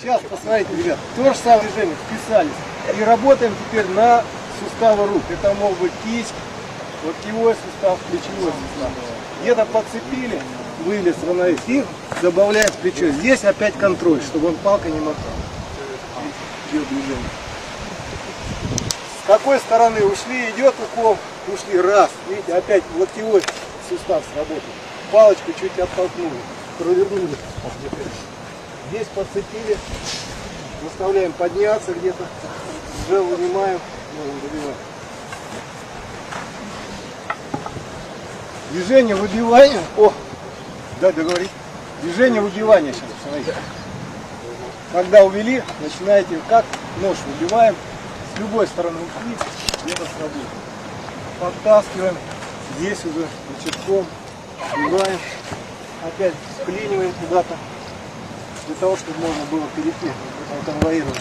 Сейчас посмотрите, ребят, то же самое движение, вписались. И работаем теперь на суставы рук. Это мог быть кисть, локтевой сустав, плечевой сустав. Где-то подцепили, вылез, равновес. И добавляем плечо. Здесь опять контроль, чтобы он палкой не мотал. С какой стороны ушли, идет укол, ушли. Раз. Видите, опять локтевой сустав сработал. Палочку чуть оттолкнули. Провернули. Здесь подцепили. Заставляем подняться где-то. Уже вынимаем. Движение выбивания. О! Дай договорить. Движение выбивания сейчас, смотрите. Когда увели, начинаете как нож выбиваем. С любой стороны ушли, где-то сработаем. Подтаскиваем. Здесь уже рычажком. Вбиваем. Опять вклиниваем куда-то. Для того, чтобы можно было перейти. Конвоировать.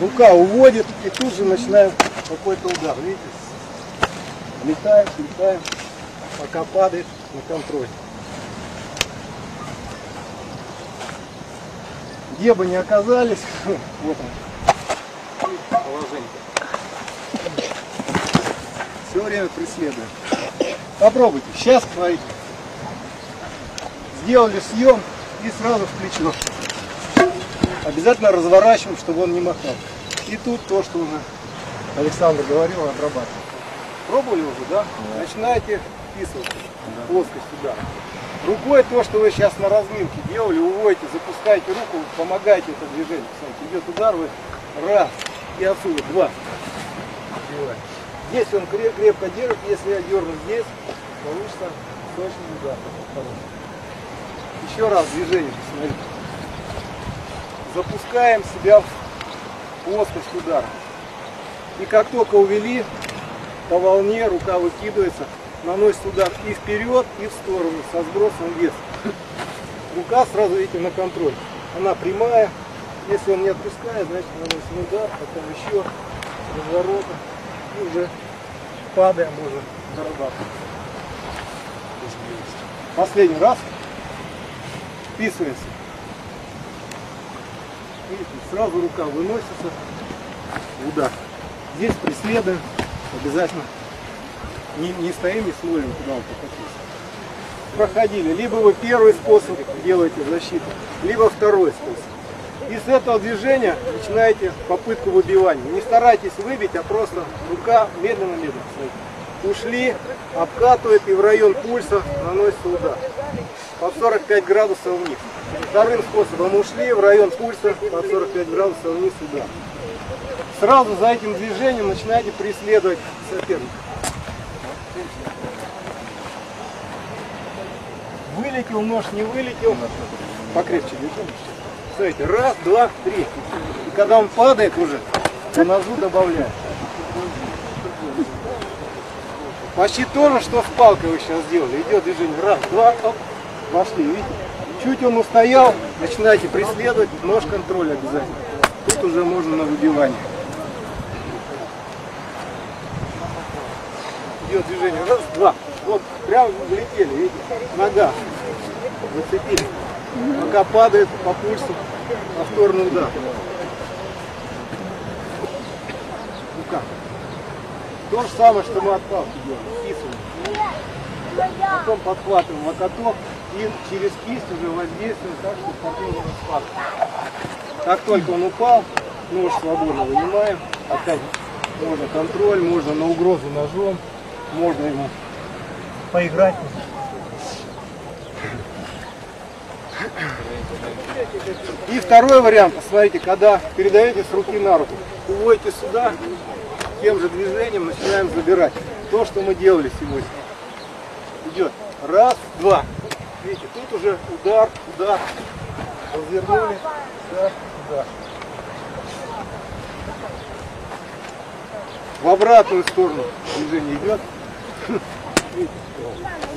Рука уводит, и тут же начинаем какой-то удар. Видите? Летаем, летаем, пока падает на контроль. Где бы ни оказались, вот он. Положение. Все время преследуем. Попробуйте. Сейчас, смотрите. Сделали съем и сразу в плечо. Обязательно разворачиваем, чтобы он не махал. И тут то, что уже Александр говорил, отрабатываем. Пробовали уже, да? Да. Начинаете вписываться, да. Плоскость сюда. Рукой то, что вы сейчас на разминке делали, уводите, запускаете руку, помогаете это движение. Смотрите, идет удар, вы раз, и отсюда, два. Здесь он крепко держит, если я дерну здесь, получится точный удар. Еще раз движение, посмотрите. Запускаем себя в плоскость удара. И как только увели, по волне рука выкидывается, наносит удар и вперед, и в сторону, со сбросом веса. Рука сразу, видите, на контроль. Она прямая. Если он не отпускает, значит наносим удар, потом еще разворота. И уже падаем, уже дорабатываем. Последний раз. Вписываемся. Видите, сразу рука выносится. Удар. Здесь преследуем. Обязательно не стоим, не смотрим, куда он покатился. Проходили. Либо вы первый способ делаете защиту, либо второй способ. И с этого движения начинаете попытку выбивания. Не старайтесь выбить, а просто рука медленно-медленно. Ушли, обкатывает и в район пульса наносится удар. Под 45 градусов вниз. Вторым способом ушли в район пульса под 45 градусов вниз удар. Сразу за этим движением начинаете преследовать соперника. Вылетел нож, не вылетел. Покрепче держим. Смотрите, раз, два, три. И когда он падает уже, по ножу добавляем. Почти то же, что с палкой вы сейчас сделали. Идет движение. Раз, два, оп, вошли. Видите? Чуть он устоял, начинаете преследовать. Нож контроля обязательно. Тут уже можно на выбивание. Идет движение. Раз, два. Вот прям влетели, видите? Нога. Зацепили. Пока падает по пульсу на сторону удара. Рука. То же самое, что мы от палки делаем. Вписываем. Потом подхватываем локоток и через кисть уже воздействуем так, чтобы потом не расхватывать. Как только он упал, нож свободно вынимаем. Опять можно контроль, можно на угрозу ножом, можно ему поиграть. И второй вариант, посмотрите, когда передаете с руки на руку, уводите сюда. Тем же движением начинаем забирать. То, что мы делали сегодня. Идет. Раз, два. Видите, тут уже удар, удар. Развернули. Удар, удар. В обратную сторону движение идет. Видите,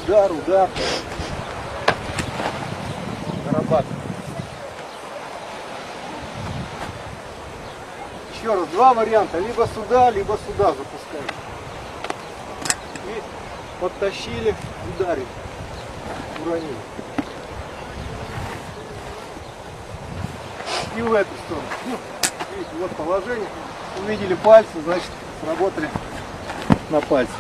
удар, удар. Нарабатываем. Еще раз, два варианта, либо сюда запускаем. И подтащили, ударили, уронили. и в эту сторону. Видите, вот положение. Увидели пальцы, значит, сработали на пальцы.